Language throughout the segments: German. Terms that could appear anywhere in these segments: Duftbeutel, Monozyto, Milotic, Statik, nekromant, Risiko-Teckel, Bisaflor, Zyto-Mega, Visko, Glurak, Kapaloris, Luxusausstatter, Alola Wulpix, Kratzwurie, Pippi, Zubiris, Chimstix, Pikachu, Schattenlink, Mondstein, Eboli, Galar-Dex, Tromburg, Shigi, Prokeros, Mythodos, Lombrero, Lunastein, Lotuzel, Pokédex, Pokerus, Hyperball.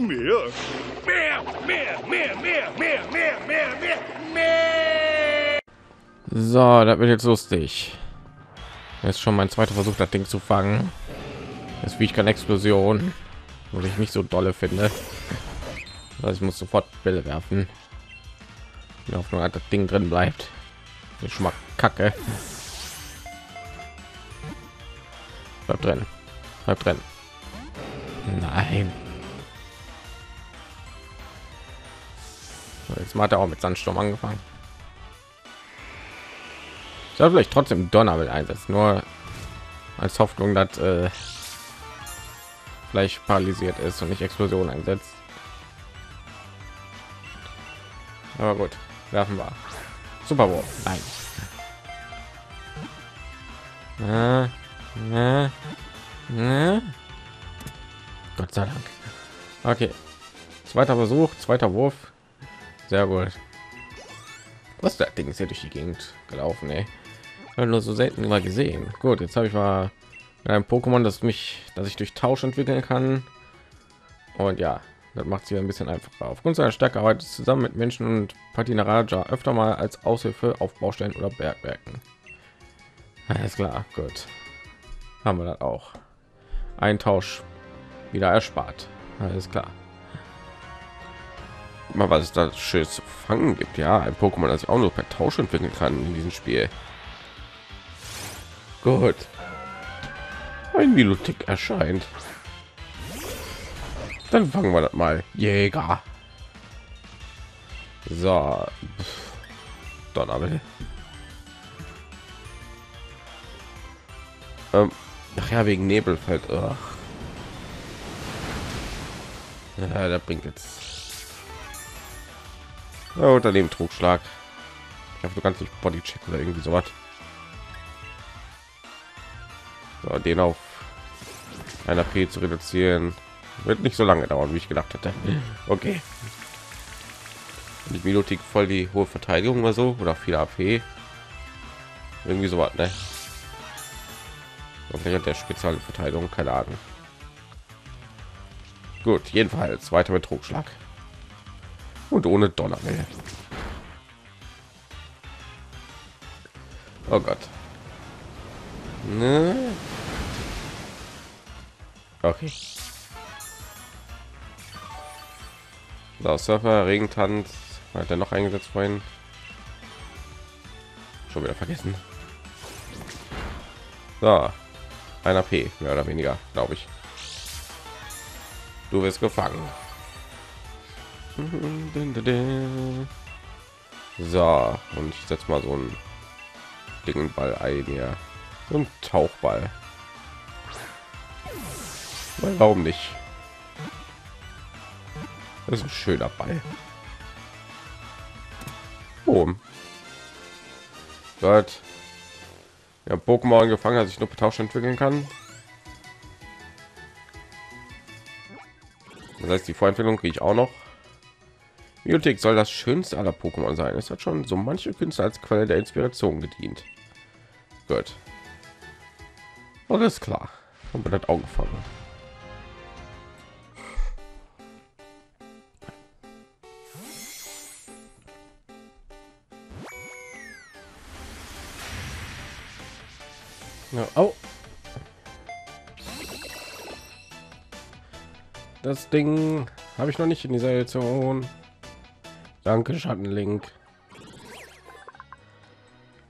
Mehr. So, das wird jetzt lustig. Das ist schon mein zweiter Versuch, das Ding zu fangen. Das ist wie ich keine Explosion, weil ich nicht so dolle finde. Also ich muss sofort Bälle werfen. Die Hoffnung hat, das Ding drin bleibt. Ist schon mal kacke. Bleib drin. Bleib drin. Nein. Jetzt hat er auch mit Sandsturm angefangen. Ich soll vielleicht trotzdem Donner mit einsetzen, nur als Hoffnung, dass vielleicht paralysiert ist und nicht Explosion einsetzt. Aber gut, werfen wir. Superwurf. Nein. Gott sei Dank. Okay. Zweiter Versuch, zweiter Wurf. Sehr gut. Was das Ding ist hier durch die Gegend gelaufen, ey. Nur so selten mal gesehen. Gut, jetzt habe ich mal ein Pokémon, das ich durch Tausch entwickeln kann. Und ja, das macht sie ein bisschen einfacher. Aufgrund seiner Stärke arbeitet es zusammen mit Menschen und Patina Raja öfter mal als Aushilfe auf Baustellen oder Bergwerken. Alles klar, gut. Haben wir das auch. Ein Tausch wieder erspart. Alles klar. Mal was es da schönes zu fangen gibt. Ja, ein Pokémon, das ich auch nur per Tausch entwickeln kann in diesem Spiel. Gut, ein Milotic erscheint, dann fangen wir das mal. Jäger. So, Donnerbell. Ach ja, wegen Nebel fällt. Ja, da bringt jetzt. Oh, daneben Trugschlag. Ich hoffe, du kannst nicht Bodycheck oder irgendwie sowas. So, den auf einer P zu reduzieren wird nicht so lange dauern, wie ich gedacht hätte. Okay. Die Milotic voll die hohe Verteidigung oder so oder viel AP. Irgendwie sowas, ne? Okay, hat der spezielle Verteidigung, keine Ahnung. Gut, jedenfalls weiter mit Trugschlag. Und ohne Donner. Oh Gott. Ne? Okay. So, Surfer, Regentanz. Hat er noch eingesetzt vorhin? Schon wieder vergessen. So. Ein AP, mehr oder weniger, glaube ich. Du wirst gefangen. So, und ich setze mal so einen dicken Ball ein hier. So ein Tauchball. Warum nicht? Das ist ein schöner Ball. Boom. Gott. Ja, Pokémon gefangen, dass ich nur per Tausch entwickeln kann. Das heißt, die Vorentwicklung kriege ich auch noch. Milotic soll das schönste aller Pokémon sein. Es hat schon so manche Künstler als Quelle der Inspiration gedient. Gut. Alles klar. Komplett Augen fangen. Oh. Das Ding habe ich noch nicht in dieser Edition. Danke, Schattenlink.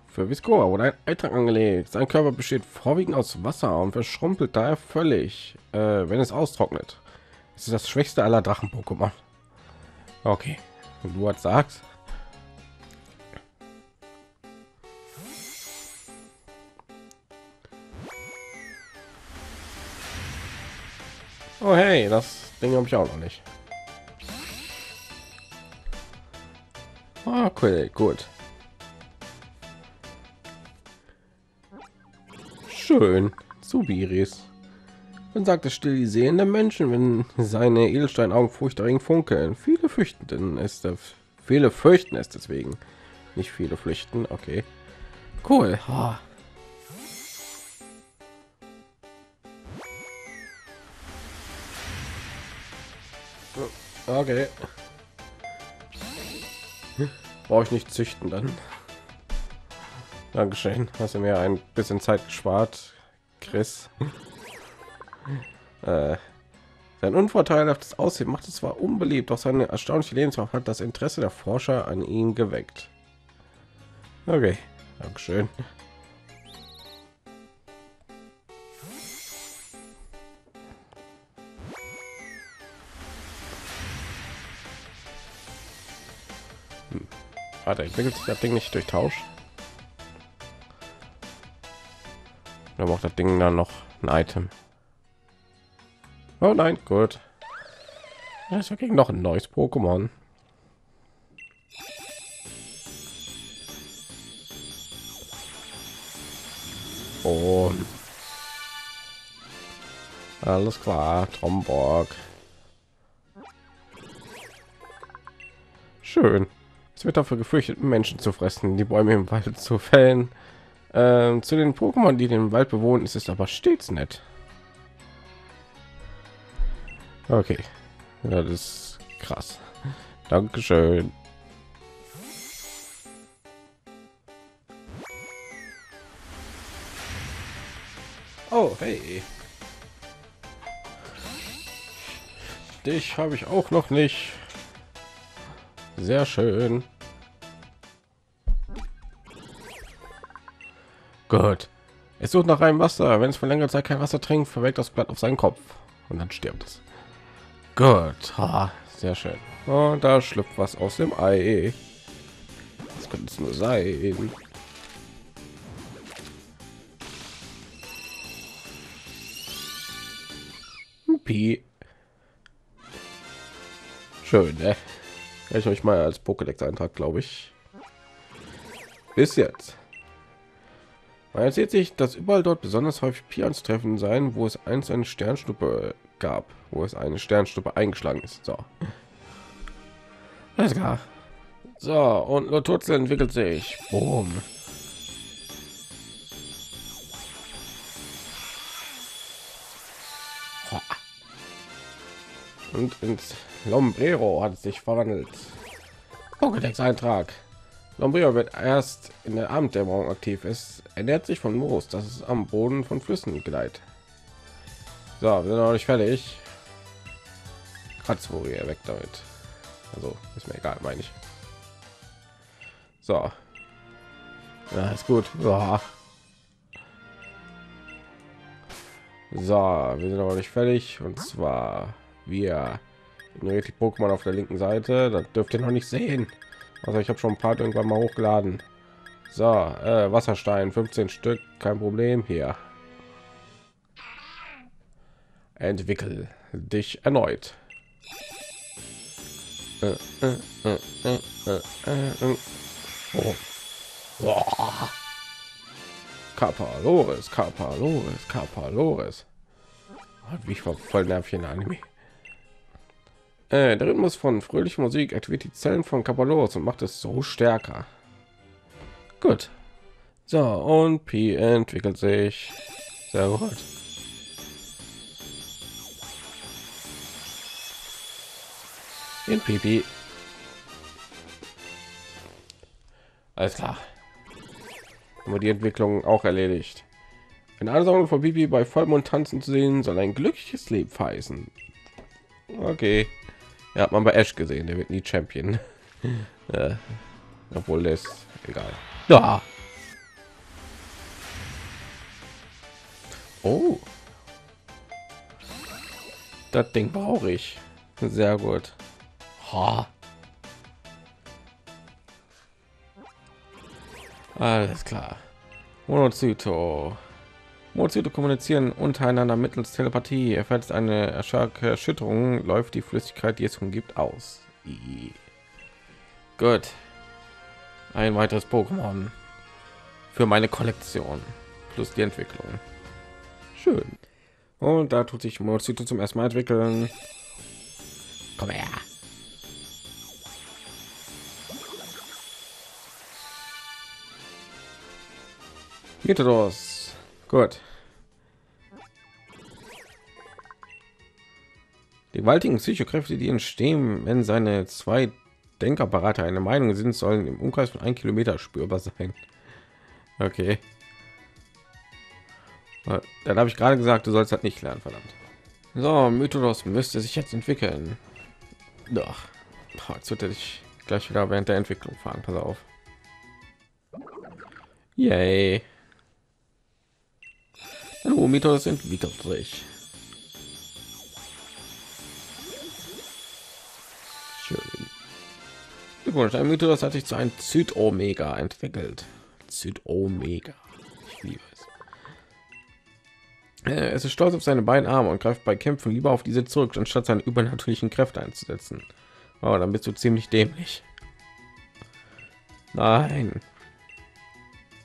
Für Visko wurde ein Eintrag angelegt. Sein Körper besteht vorwiegend aus Wasser und verschrumpelt daher völlig, wenn es austrocknet. Es ist das schwächste aller Drachen-Pokémon. Okay, und du was sagst? Oh hey, das Ding habe ich auch noch nicht. Okay, gut. Schön. Zubiris. Man sagt es still die Seelen der Menschen, wenn seine Edelsteinaugen furchterregend funkeln. Viele fürchten es deswegen. Nicht viele flüchten. Okay. Cool. Oh. Okay. Brauche ich nicht züchten dann. Dankeschön. Hast du mir ein bisschen Zeit gespart, Chris. Sein unvorteilhaftes Aussehen macht es zwar unbeliebt, doch seine erstaunliche Lebenskraft hat das Interesse der Forscher an ihm geweckt. Okay, Dankeschön. Warte, entwickelt sich das Ding nicht durch Tausch? Oder braucht das Ding dann noch ein Item? Oh nein, gut. Es ging noch ein neues Pokémon. Oh. Alles klar, Tromburg. Schön. Es wird dafür gefürchtet, Menschen zu fressen, die Bäume im Wald zu fällen. Zu den Pokémon, die den Wald bewohnen, ist es aber stets nett. Okay, ja, das ist krass. Dankeschön. Oh, hey. Dich habe ich auch noch nicht. Sehr schön. Gut. Es sucht nach reinem Wasser. Wenn es für längere Zeit kein Wasser trinkt, verwelkt das Blatt auf seinen Kopf und dann stirbt es. Gut. Ha, sehr schön. Und da schlüpft was aus dem Ei. Das könnte es nur sein. Pi. Schön, ne? Ich euch mal als Pokédex-Eintrag, glaube ich. Bis jetzt. Man erzählt sich, dass überall dort besonders häufig Pian zu treffen sein, wo es einst eine Sternschnuppe gab, wo es eine Sternschnuppe eingeschlagen ist. So. Alles klar. So, und Lotuzel entwickelt sich. Boom. Und ins Lombrero hat es sich verwandelt. Pokédex-Eintrag. Lombrero wird erst in der Abenddämmerung aktiv. Es ernährt sich von Moos, das ist am Boden von Flüssen gleitet. So, wir sind noch nicht fertig. Kratzwurie, weg damit. Also ist mir egal, meine ich. So, ja, ist gut. So. So, wir sind aber nicht fertig, und zwar wir die Pokémon auf der linken Seite, das dürft ihr noch nicht sehen. Also ich habe schon ein paar irgendwann mal hochgeladen. So, Wasserstein, 15 Stück, kein Problem hier. Entwickel dich erneut. Oh. Oh. Kapaloris, Kapaloris, Kapaloris. Wie ich war voll nervig in der Anime. Der Rhythmus von fröhlicher Musik aktiviert die Zellen von Kapaloris und macht es so stärker. Gut. So, und Pi entwickelt sich. Sehr gut. In Pippi. Alles klar. Haben wir die Entwicklung auch erledigt. Wenn alle Sorgen von Pippi bei Vollmond tanzen zu sehen, soll ein glückliches Leben heißen. Okay. Ja, hat man bei Ash gesehen, der wird nie Champion. Obwohl der ist egal. Ja. Oh. Das Ding brauche ich. Sehr gut. Ha. Alles klar. Monozyto. Mozito kommunizieren untereinander mittels Telepathie. Erfährt eine starke Erschütterung, läuft die Flüssigkeit, die es umgibt, aus. Gut. Ein weiteres Pokémon für meine Kollektion plus die Entwicklung. Schön. Und da tut sich Mozito zum ersten Mal entwickeln. Komm her. Mythodos. Gut. Die gewaltigen Psychokräfte, die entstehen, wenn seine zwei Denkapparate eine Meinung sind, sollen im Umkreis von 1 Kilometer spürbar sein. Okay. Dann habe ich gerade gesagt, du sollst halt nicht lernen, verdammt. So, Mythodos müsste sich jetzt entwickeln. Doch. Jetzt wird er dich gleich wieder während der Entwicklung fahren. Pass auf. Yay. Hallo, Mythodos entwickelt sich. Schön. Glückwunsch, ein Mythodos hat sich zu einem Zyto-Mega entwickelt. Zyto-Mega. Ich liebe es. Es ist stolz auf seine beiden Arme und greift bei Kämpfen lieber auf diese zurück, anstatt seine übernatürlichen Kräfte einzusetzen. Aber dann bist du ziemlich dämlich. Nein.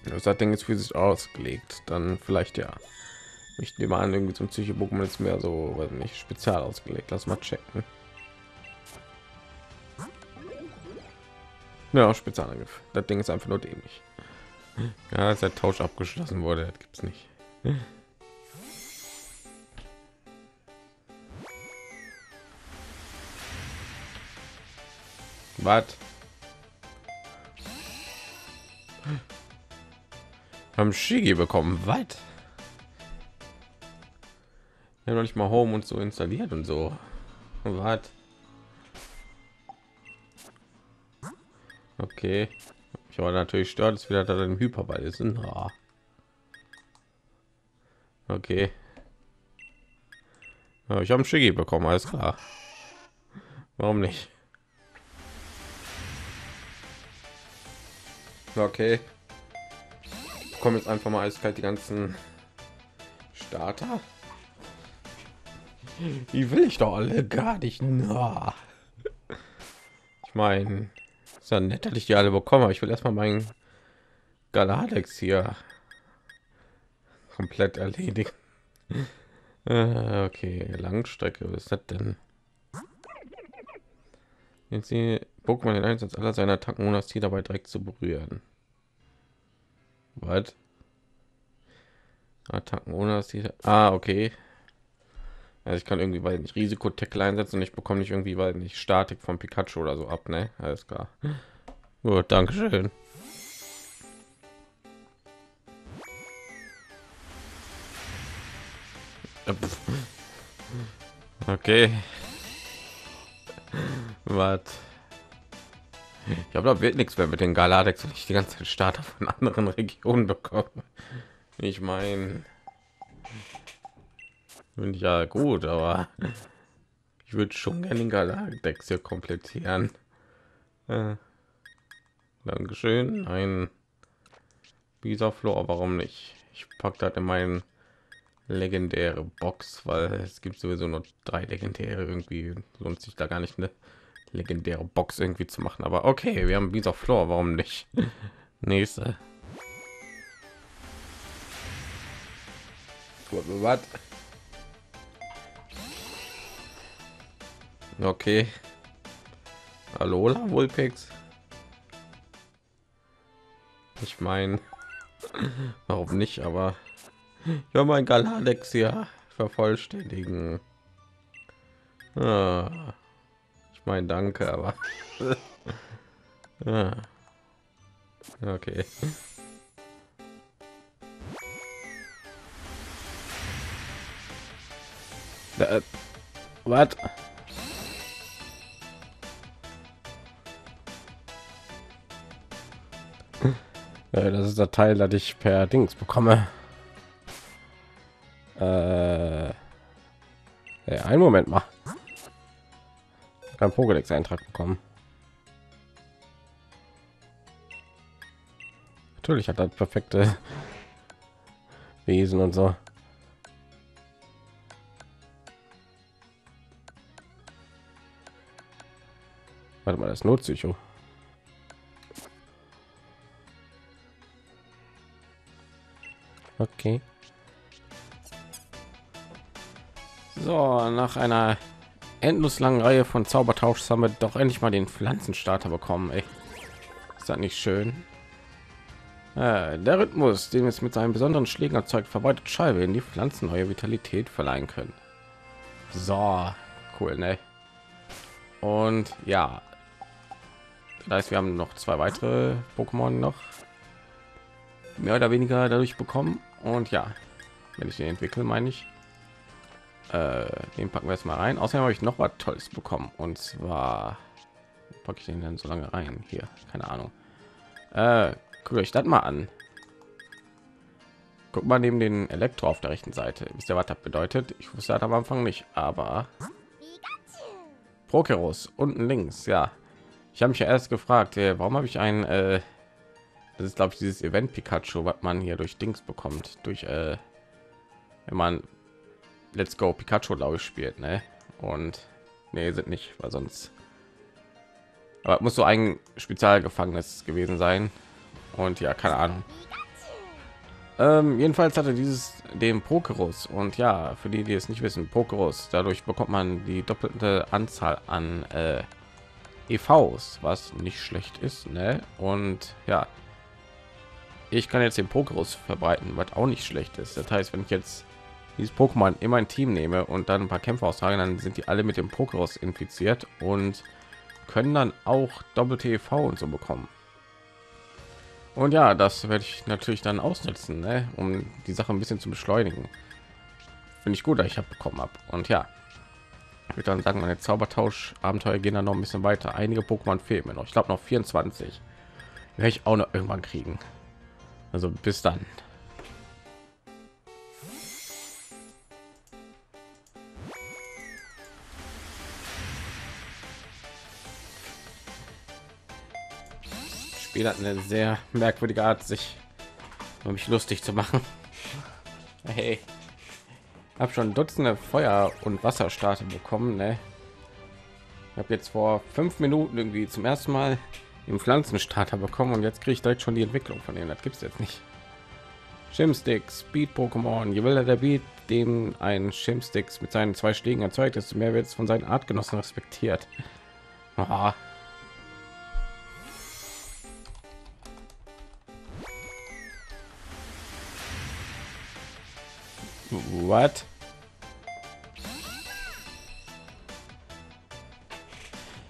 Das hat Ding jetzt für sich ausgelegt. Dann vielleicht ja. Ich nehme an, irgendwie zum Psycho-Pokémon ist mehr so, weiß nicht, spezial ausgelegt. Lass mal checken. Ja, Spezialangriff. Das Ding ist einfach nur dämlich. Ja, als der Tausch abgeschlossen wurde, das gibt's nicht. Was? Haben Shigi bekommen? Was? Wir haben noch nicht mal Home und so installiert und so. Was? Okay. Ich war natürlich stört, dass wieder da im Hyperball ist. Okay. Ja, ich habe Shigi bekommen, alles klar. Warum nicht? Okay, kommen jetzt einfach mal eiskalt die ganzen Starter. Die will ich doch alle gar nicht. Na, ich meine, ist ja nett, dass ich die alle bekomme, aber ich will erstmal meinen Galar-Dex hier komplett erledigen. Okay, Langstrecke, was ist das denn? Jetzt die Pokémon den Einsatz aller seiner Attacken, ohne das Ziel dabei direkt zu berühren. Was? Attacken ohne das Ziel. Ah, okay. Also ich kann irgendwie, weil nicht Risiko-Teckel einsetzen und ich bekomme nicht irgendwie, weil nicht Statik von Pikachu oder so ab, ne? Alles klar. Gut, danke schön. Okay. Was? Ich habe da wird nichts mehr mit den Galar-Dex, wenn ich die ganzen Starter von anderen Regionen bekomme. Ich meine, bin ich ja gut, aber ich würde schon gerne den Galar-Dex hier komplettieren. Dankeschön. Ein Bisaflor, warum nicht? Ich packe das in meinen legendäre Box, weil es gibt sowieso nur 3 legendäre, irgendwie lohnt sich da gar nicht eine legendäre Box irgendwie zu machen, aber okay, wir haben Bisaflor, warum nicht? Nächste. What? Okay. Alola Wulpix. Ich meine, warum nicht, aber ja, mein Galar-Dex hier vervollständigen. Ah, ich meine, danke, aber ah, okay. Was? Das ist der Teil, das ich per Dings bekomme. Ein Moment mal. Kein Pokédex-Eintrag bekommen. Natürlich hat das perfekte Wesen und so. Warte mal, das ist Notpsycho. Okay. So, nach einer endlos langen Reihe von Zaubertauschs haben wir doch endlich mal den Pflanzenstarter bekommen. Ey, ist das nicht schön? Der Rhythmus, den es mit seinen besonderen Schlägen erzeugt, verbreitet Scheibe in die Pflanzen neue Vitalität verleihen können. So, cool, ne? Und ja, das heißt, wir haben noch zwei weitere Pokémon noch mehr oder weniger dadurch bekommen. Und ja, wenn ich den entwickle, meine ich, den packen wir jetzt mal rein. Außerdem habe ich noch was Tolles bekommen, und zwar packe ich den dann so lange rein hier, keine Ahnung. Guckt euch das mal an. Guck mal neben den Elektro auf der rechten Seite. Wisst ihr, was das bedeutet? Ich wusste das am Anfang nicht, aber Prokeros unten links. Ja, ich habe mich ja erst gefragt, warum habe ich ein das ist, glaube ich, dieses Event Pikachu, was man hier durch Dings bekommt, durch wenn man Let's Go Pikachu, glaube ich, spielt, ne? Und nee, sind nicht, weil sonst, aber muss so ein Spezialgefangenes gewesen sein. Und ja, keine Ahnung. Jedenfalls hatte dieses den Pokerus, und ja, für die, die es nicht wissen, Pokerus, dadurch bekommt man die doppelte Anzahl an EVs, was nicht schlecht ist, ne? Und ja, ich kann jetzt den Pokerus verbreiten, was auch nicht schlecht ist. Das heißt, wenn ich jetzt dieses Pokémon in mein Team nehme und dann ein paar Kämpfe austragen, dann sind die alle mit dem Pokerus infiziert und können dann auch doppelte EV und so bekommen. Und ja, das werde ich natürlich dann ausnutzen, ne? Um die Sache ein bisschen zu beschleunigen. Finde ich gut, dass ich habe bekommen habe. Und ja, ich würde dann sagen, meine Zaubertausch-Abenteuer gehen dann noch ein bisschen weiter. Einige Pokémon fehlen mir noch. Ich glaube noch 24. Werde ich auch noch irgendwann kriegen. Also bis dann. Hat eine sehr merkwürdige Art, sich um mich lustig zu machen. Hey, habe schon Dutzende Feuer- und Wasserstarte bekommen, ne? Ich habe jetzt vor 5 Minuten irgendwie zum ersten Mal den Pflanzenstarter bekommen, und jetzt kriege ich direkt schon die Entwicklung von denen. Das gibt es jetzt nicht. Chimstix, Speed-Pokémon. Je wilder der Beat, dem ein Chimstix mit seinen 2 Schlägen erzeugt, desto mehr wird es von seinen Artgenossen respektiert. Oh. What?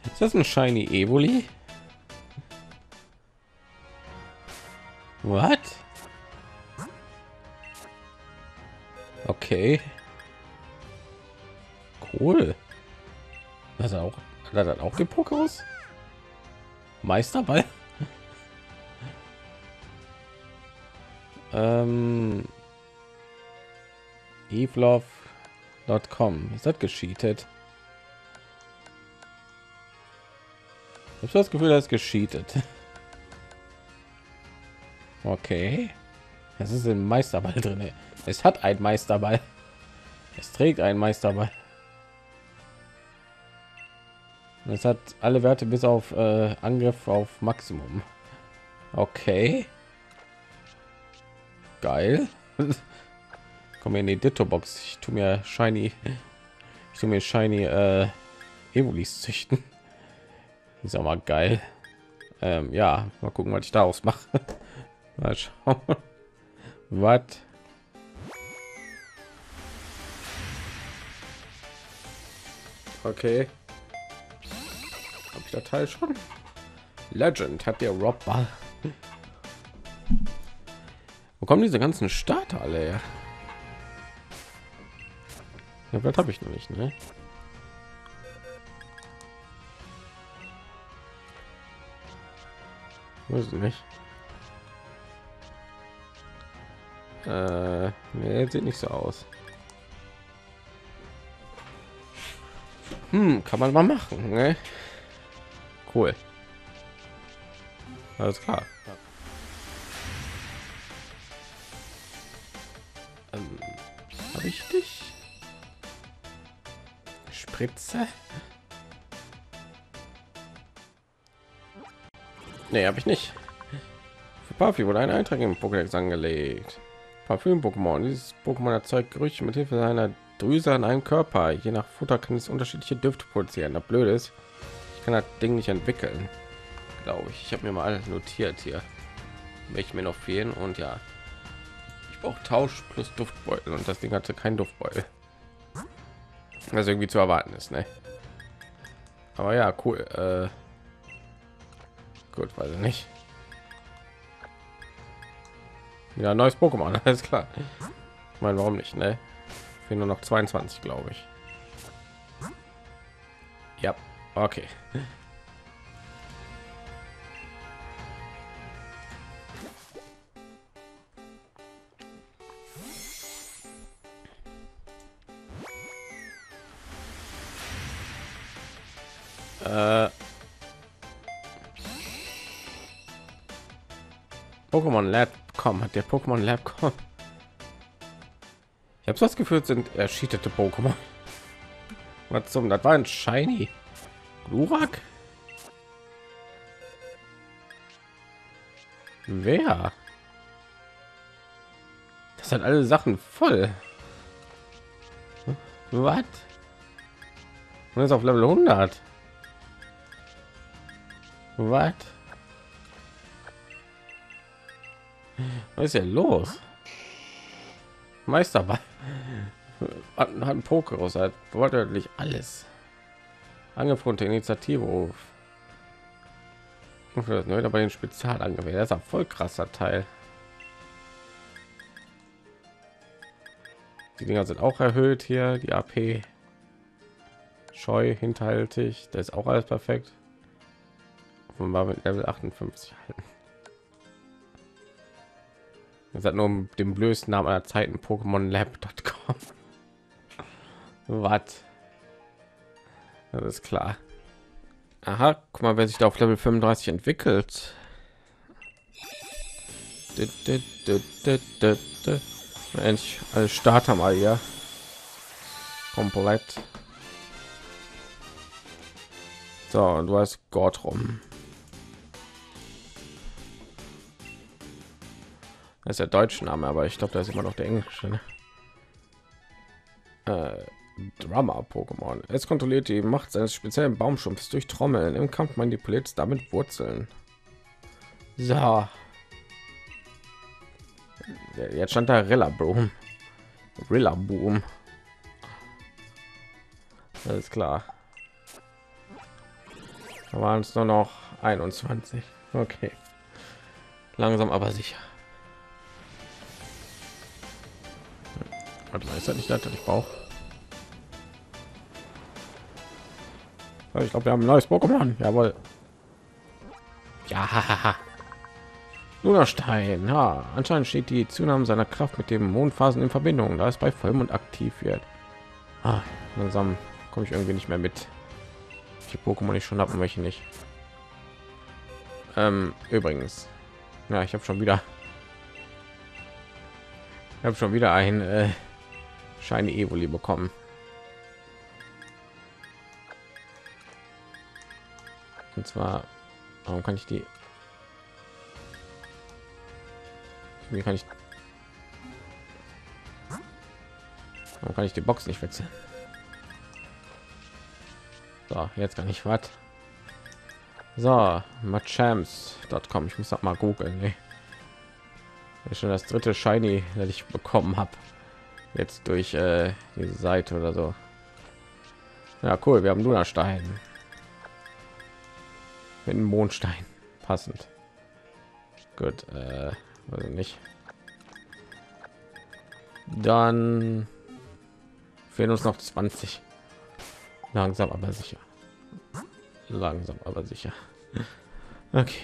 Ist das ein shiny Eboli? What? Okay. Cool. Das auch, hat er auch den Pokerus? Meisterball? Eeveelies.com ist das gescheatet? Ich habe das Gefühl, das ist gescheatet. Okay, es ist ein Meisterball drin. Es hat ein Meisterball. Es trägt einen Meisterball. Es hat alle Werte bis auf Angriff auf Maximum. Okay. Geil. In die Ditto Box. Ich tue mir shiny, Eeveelies züchten. Ist auch mal geil. Ja, mal gucken, was ich daraus mache. Mal schauen. Was? Okay. Hab ich das Teil schon? Legend hat der Robball. Wo kommen diese ganzen Starter alle her? Das habe ich noch nicht, ne? Weiß nicht. Nee, sieht nicht so aus. Kann man mal machen, ne? Cool. Alles klar. Habe ich dich? Spritze? Nee, habe ich nicht. Für Papi wurde ein Eintrag im Pokédex angelegt. Parfüm-Pokémon. Dieses Pokémon erzeugt Gerüche mit Hilfe seiner Drüse an einem Körper. Je nach Futter kann es unterschiedliche Düfte produzieren. Das Blöde ist, ich kann das Ding nicht entwickeln, glaube ich. Ich habe mir mal alles notiert hier, welche mir noch fehlen. Und ja, ich brauche Tausch plus Duftbeutel, und das Ding hatte keinen Duftbeutel. was irgendwie zu erwarten ist, ne? Aber ja, cool. Gut, weiß ich nicht. Ja, neues Pokémon, alles klar. Ich meine, warum nicht, ne? Fehlen nur noch 22, glaube ich. Ja, okay. Pokémon Lab kommen, hat der Pokémon Lab kommen. Ich habe das Gefühl, sind erschießete Pokémon. Was zum? Das war ein Shiny. Glurak? Wer? Das hat alle Sachen voll. Was? Und ist auf Level 100. Was? Was ist denn los? Meisterball hat einen Pokerus, hat wortwörtlich alles. Angefundene Initiative auf. Und für das neue bei den Spezial angewählt. Das ist ein voll krasser Teil. Die Dinger sind auch erhöht hier. Die AP. Scheu, hinterhältig. Das ist auch alles perfekt. Und war mit Level 58 halten. Es hat nur um den blödsten Namen aller Zeiten PokémonLab.com. Was? Das ist klar. Aha, guck mal, wer sich da auf Level 35 entwickelt. Mensch, als Starter mal hier. Komplett. So, und du hast Gott rum. Das ist der deutsche Name, aber ich glaube, da ist immer noch der englische, ne? Drama-Pokémon. Es kontrolliert die Macht seines speziellen Baumschumpfs durch Trommeln. Im Kampf manipuliert damit Wurzeln. So. Jetzt stand da Rillaboom. Rillaboom. Alles klar. Da waren es nur noch 21. Okay. Langsam aber sicher. Ist das nicht das, was ich brauche? Ich glaube, wir haben ein neues Pokémon. Jawohl. Ja. Lunastein. Ja. Anscheinend steht die Zunahme seiner Kraft mit den Mondphasen in Verbindung, da es bei Vollmond aktiv wird. Ah, langsam komme ich irgendwie nicht mehr mit. Die Pokémon ich schon habe und welche nicht. Übrigens. Ja, ich habe schon wieder. Ich habe schon wieder ein Shiny Eboli bekommen. Und zwar, warum kann ich die? Wie kann ich? Warum kann ich die Box nicht wechseln? So, jetzt kann ich was. So, Machams.com. Ich muss noch mal googeln. Nee. Ist schon das dritte Shiny, das ich bekommen habe. Jetzt durch diese Seite oder so. Ja, cool, wir haben Lunastein. Mit einem Mondstein. Passend. Gut, also nicht. Dann fehlen uns noch 20. Langsam aber sicher. Langsam aber sicher. Okay.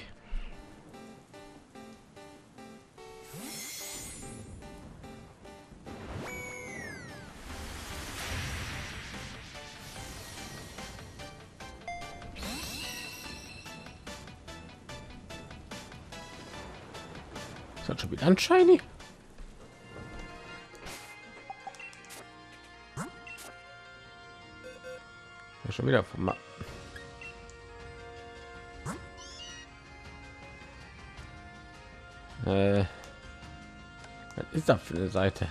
Schon wieder ein Shiny. Ja, schon wieder vom was ist das für eine Seite?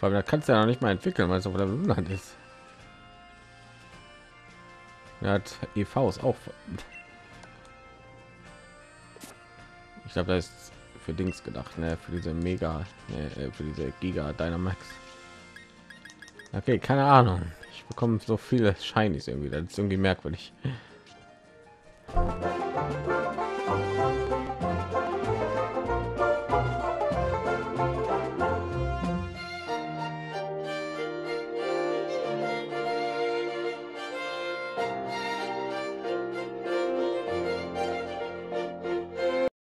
Vor allem, da kannst du ja noch nicht mal entwickeln, weil es auf der Lundland ist. Ja, hat EV ist auch. Ich glaube, da ist für Dings gedacht, ne? Für diese Mega, ne, für diese Giga Dynamax. Okay, keine Ahnung. Ich bekomme so viele Shinies irgendwie. Das ist irgendwie merkwürdig.